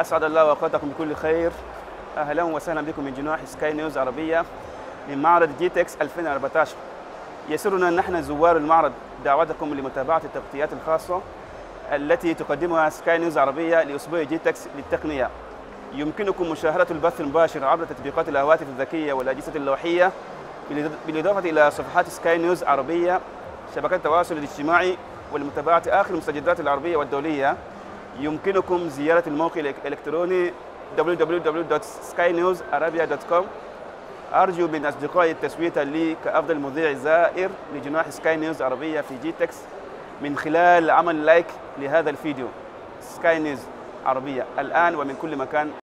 أسعد الله أوقاتكم بكل خير. أهلا وسهلا بكم من جناح سكاي نيوز عربية من معرض جيتكس 2014. يسرنا نحن زوار المعرض دعوتكم لمتابعة التغطيات الخاصة التي تقدمها سكاي نيوز عربية لأسبوع جيتكس للتقنية. يمكنكم مشاهدة البث المباشر عبر تطبيقات الهواتف الذكية والأجهزة اللوحية، بالإضافة إلى صفحات سكاي نيوز عربية، شبكات التواصل الاجتماعي، ولمتابعة آخر المستجدات العربية والدولية. يمكنكم زيارة الموقع الإلكتروني www.skynewsarabia.com. أرجو من أصدقائي التصويت لي كأفضل مذيع زائر لجناح سكاي نيوز عربية في جيتكس من خلال عمل لايك لهذا الفيديو. سكاي نيوز عربية الآن ومن كل مكان.